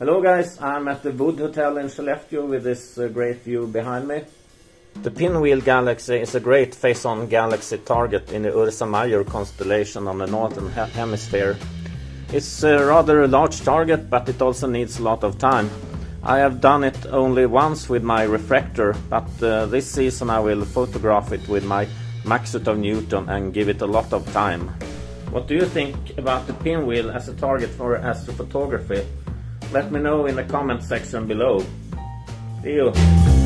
Hello guys, I'm at the Wood Hotel in Skellefteå with this great view behind me. The Pinwheel galaxy is a great face-on galaxy target in the Ursa Major constellation on the northern hemisphere. It's rather a large target, but it also needs a lot of time. I have done it only once with my refractor, but this season I will photograph it with my Maksutov-Newton and give it a lot of time. What do you think about the Pinwheel as a target for astrophotography? Let me know in the comment section below. See you!